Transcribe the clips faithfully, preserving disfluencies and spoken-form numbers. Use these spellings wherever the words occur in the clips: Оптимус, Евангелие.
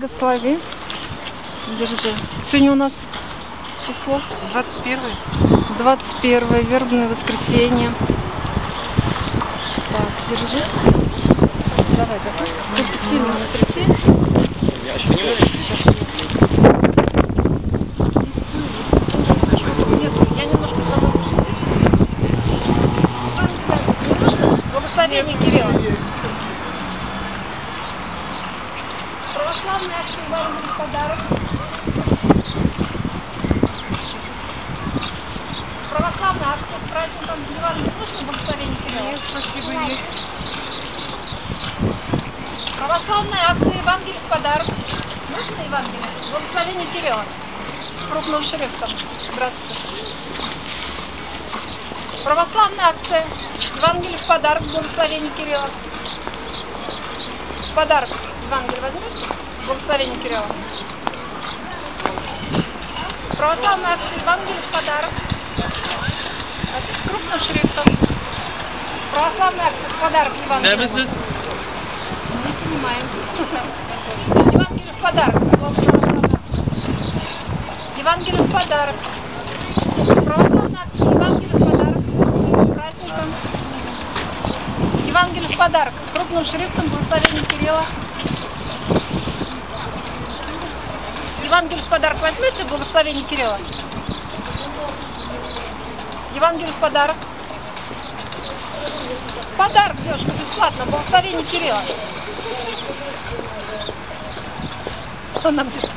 Благослови. Держи. Сегодня у нас число двадцать первое. двадцать первое, вербное воскресенье. Так, держи. Давай, давай. Сильно не тряси. Я еще не верю. Сейчас не. Нет, я немножко забыла. Благословение Кирилла. Прошлом нашим вам подарок. Православный, а кто праздником заливал, не слышно благословение Кирилла? Нет, спасибо, есть. Православная акция Евангелие в подарок. Нужно Евангелие? Благословение Кирилла. Крупным шрифтом. Здравствуйте. Православная акция Евангелие в подарок. Благословение Кирилла. В подарок. Евангелие возьмите? Благословение Кирилла. Православная акция Евангелие в подарок. Крупным шрифтом. Православная акция в подарок. Евангелие. Не понимаем. Евангелие в подарок. Евангелие в подарок. Православная акция Евангелие в подарок. Праздником. Евангелие в подарок. Крупным шрифтом благословение Кирилла. Евангелие в подарок возьмете благословение Кирилла? Евангелие в подарок. Подарок, девушка, бесплатно. Благословение Кирилла. Что нам здесь?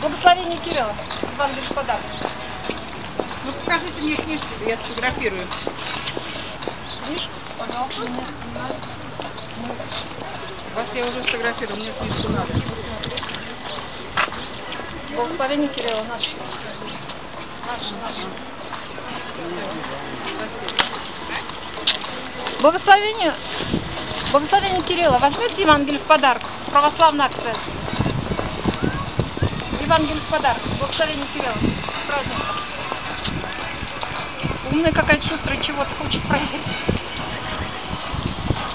Благословение Кирилла. Евангелие в подарок. Ну покажите мне книжку, я сфотографирую. Книжку? Пожалуйста. Вас я уже сфотографировала, мне книжку надо. Благословение Кирилла, наше. Наше, наше. Благословение, благословение Кирилла. Возьмите Евангелие в подарок. Православная акция. Евангелие в подарок. Благословение Кирилла. Праздник. Умная какая шустрая, чего-то хочет проверить.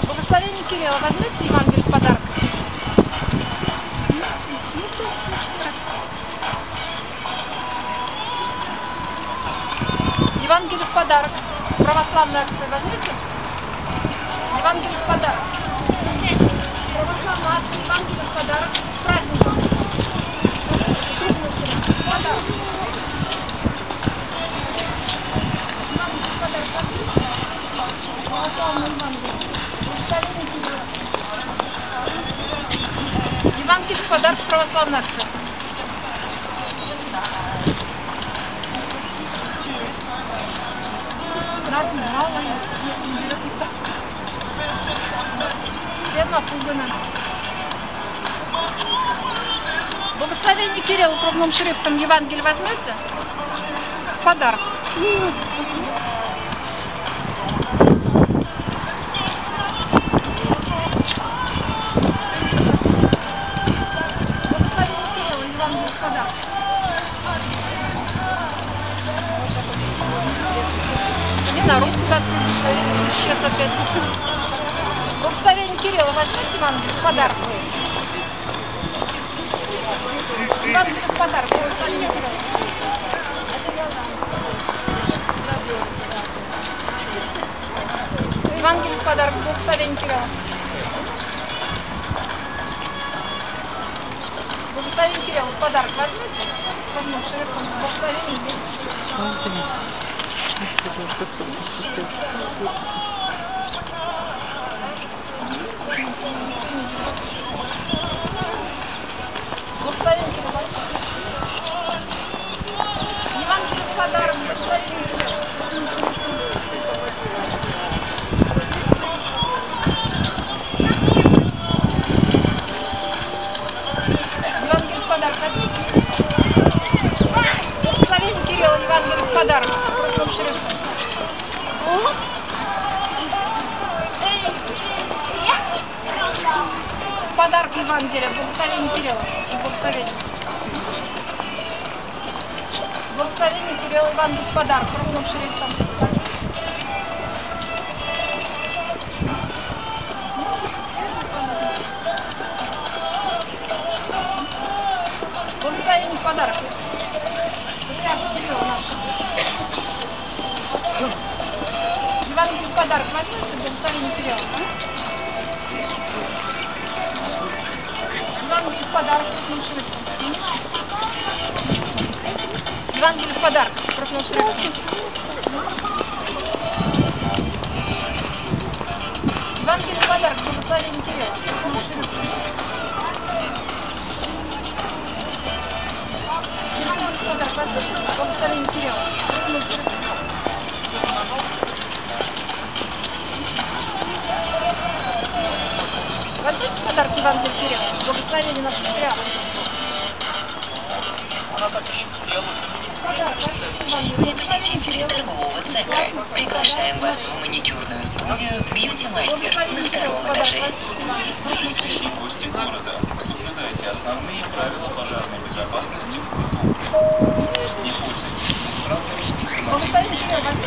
Благословение Кирилла. Возьмите Евангелие в подарок. Евангелие в подарок. Православная акция. Возьмите. Евангелие в подарок. Православная акция. Евангелие в подарок. Праздником. Подарок. Евангелие в подарок. Православная Евангелие. Евангелие в подарок. Православная акция. Все напуганы. Благословение Кирилла крупным шрифтом. Евангелие возьмете? Подарок. Сейчас опять. Благословение Кирилла, возьмите вам подарок. Вам подарок. Благословение Кирилла. Евангелие в подарок. Благословение Кирилла. Благословение Кирилла в подарок. Возьмите. Благословение Кирилла. Евангелие в подарок. Евангелие в подарок. Благословение Кирилла. Евангелие в подарок. Подарок Евангелия, благословение Кирилла и благословение. Благословение Кирилла Евангелия, подарок крупным шрифтом. подарок. Евангелие в подарок возьмем, чтобы он сами не терял. Евангелие в подарок. Евангелие в подарок. Прошлого шрифта. Евангелие в подарок, чтобы сами не терял. Возьмите подарки Евангелия Кирилла, благословение нашего Кирилла. Она так еще сделала. Представитель Кириллового ЦК, приглашаем вас в маникюрную студию «Бьюти-мастер» на втором этаже. Если гости города, соблюдайте основные правила пожарной безопасности в культуре. Не пользуйтесь неисправными самолетами.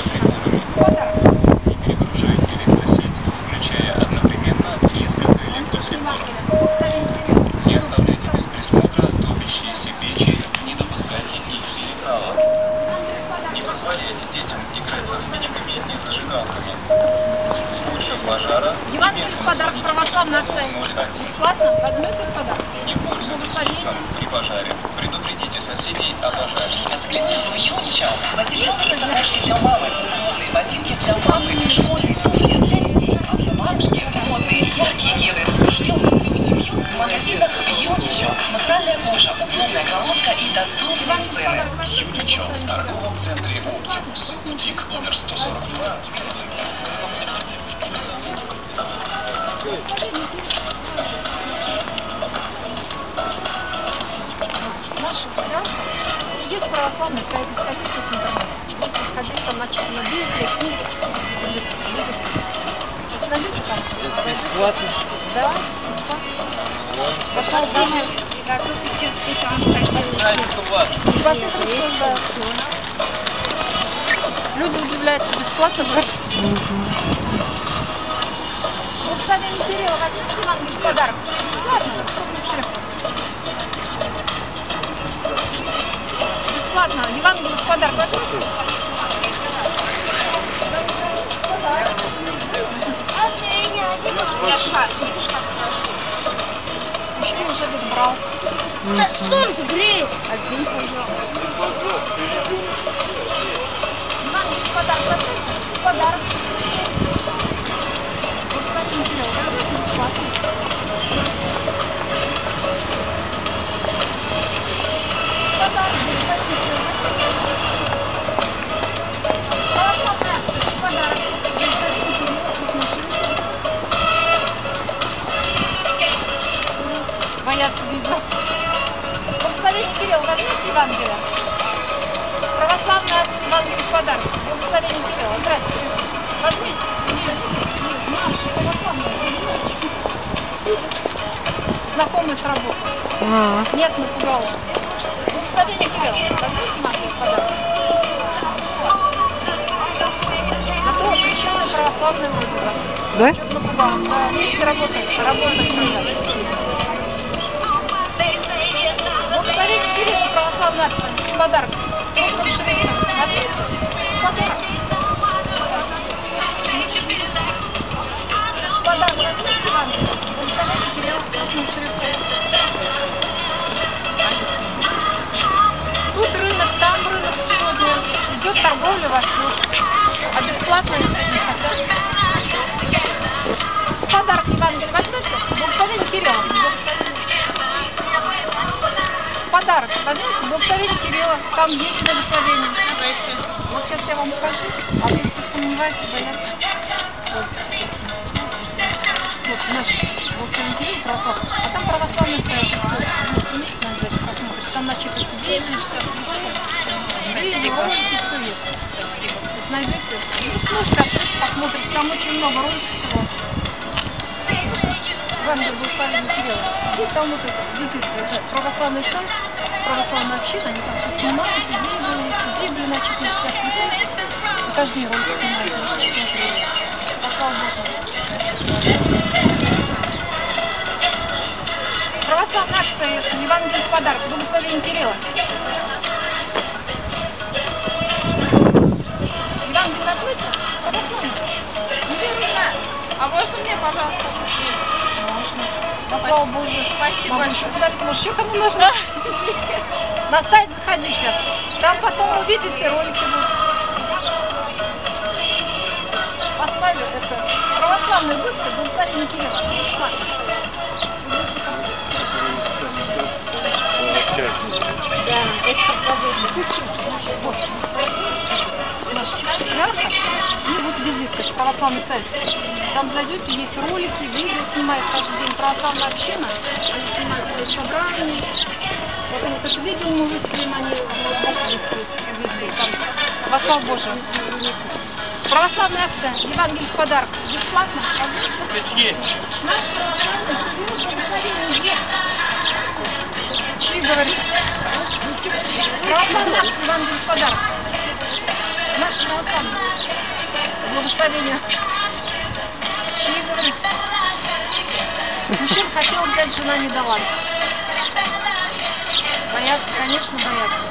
Евангелие в подарок православная акция. Бесплатно возьмете в подарок. Не пользуйтесь шиком при пожаре. Предупредите соседей о пожаре. Эксклюзивный юничал. Материалы и задачки для мамы. Модные ботинки для мамы. Школьные туфли для детей. Обнимашки, модные яркие гелы. Шпилки для семью. В магазинах юничал. Натуральная кожа, углубная колонка и доступные цены. Юничал в торговом центре «Оптимус». Бутик номер сто сорок два. Есть православные сайты, сходите в интернет. Сходите там на чат, на Библии, книги. Найдете там? Бесплатно. Да, бесплатно. Пошел домой. Готовьте все там. Люди удивляются, бесплатно брать. Вот сами не теряла, возьмите нам подарок. Бесплатно, ладно, Евангелие в подарок. Мужчина уже добрал. Солнце греет. Один подарок. Подарок. Евангелие. Православная Евангелие подарок. Благословение Кирилла. Здравствуйте. Возьмите. Нет, нет, наши православные. Знакомый с работой. Нет, напугала. Благословение Кирилла. Возьмите Евангелие подарок. Зато отличная православная выбора. Да? Напугала. Вместе работает. Работает. Благословение Кирилла. Подарок. Подарок. Тут рынок, там рынок сегодня. Идет торговля во всем. А бесплатно не хотят. Подарок Евангелие возьмете? Благословение Кирилла. Подарок. Возьмите благословение Кирилла. Там есть благословение. Вот сейчас я вам покажу. А вы сомневаетесь, боятся. Вот. Вот наш благословение Кирилла прошел. А там православный стоит. Там на чеках деньги. Деньги, ролики, что есть. Найдете. Ну, слушайте, откройте, посмотрите. Там очень много роликов. Вам же благословение Кирилла. Здесь там вот это. Православный стоит. Православная община, они там все снимают, и Библию начали сейчас смотреть. И каждый его снимает, значит, смотрели. Пошла в Бога. Что наш союз, евангельский подарок, благословение Кирилла. Евангелие наплыто? А можно мне, пожалуйста, купить? Можно. Ну, слава Богу. Спасибо большое. Потому что кому нужно? На сайт заходи сейчас. Там потом увидите ролики. Поставлю это. Православный выставка, благословение Кирилла. Не будет визитка, что православный сайт. Там зайдете, есть ролики, видео снимают каждый день православная община. Они снимают свои собрания. Вот они тоже видео мы выставим, они везде. Там во славу Божию. Православная акция, евангельский подарок. Бесплатно. Наш православный сайт. Ты говоришь. Православный евангельский подарок. Наш православный. Благословение. Чизры. Мужчина хотел взять, жена не дала. Боятся, конечно, боятся.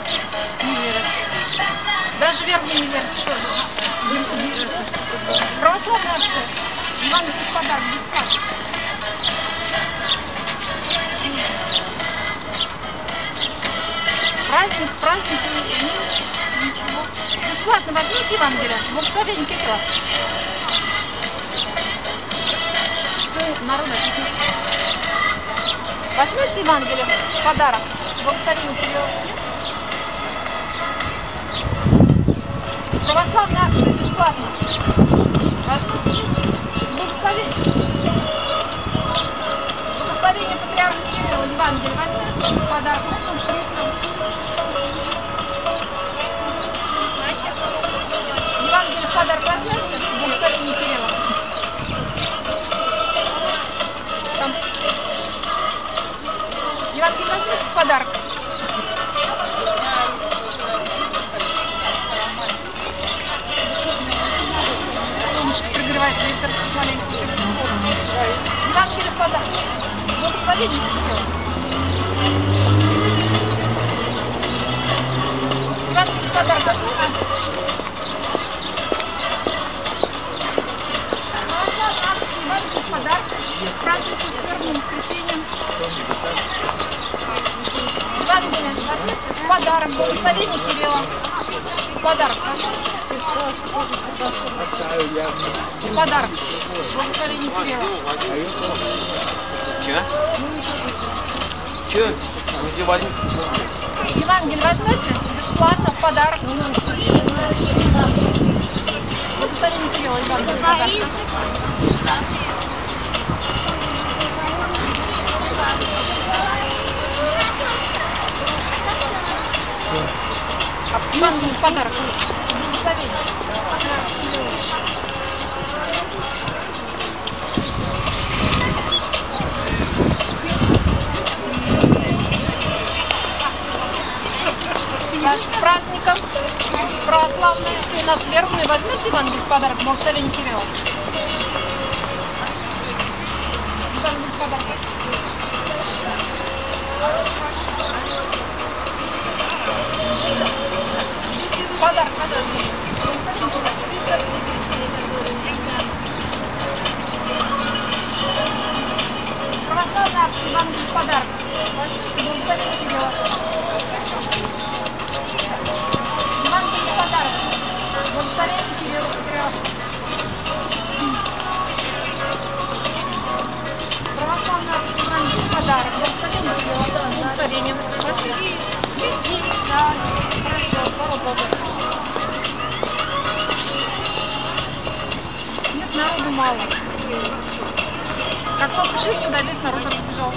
Не верят. Даже верно не верят, что не верят. Православная акция. Евангельский подарок. Бесплатно. Праздник, праздник, ничего. Бесплатно возьмите Евангелие, благословение Кирилла. Что народу ответит? Возьмите Евангелие, подарок, благословение Кирилла. Православная акция бесплатно. Возьмите, благословение. Благословение Патриарха Кирилла, Евангелие, возьмите подарок. Подарок. Прогревает ветер, маленький. Евангелие подарок. Благословение Кирилла. Евангелие подарок откуда? Евангелие подарок. Праздник с верным воскресеньем. Подарок, благословение Кирилла. Подарок, пожалуйста. Подарок, благословение Кирилла. Че? Че? Евангелие возьмете? Бесплатно, подарок. Благословение Кирилла, Евангелие. Евангелие подарок. С праздником православные и нас верные возьмите Евангелие подарок, благословение Кирилла. Евангелие подарок. Подарок, подарок. Православная акция, евангельский подарок. Евангельский подарок. Благословение Кирилла. Православная акция, евангельский подарок. Благословение Кирилла. Благословение. Слава Богу. Народу мало. Как только шесть сюда весь народ разбежал.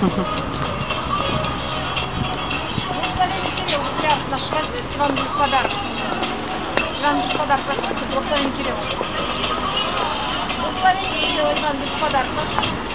Благословение Кирилла, прям наш праздник, вам будет подарок. Вам будет подарок, благословение Кирилла. Благословение Кирилла, вам будет подарок.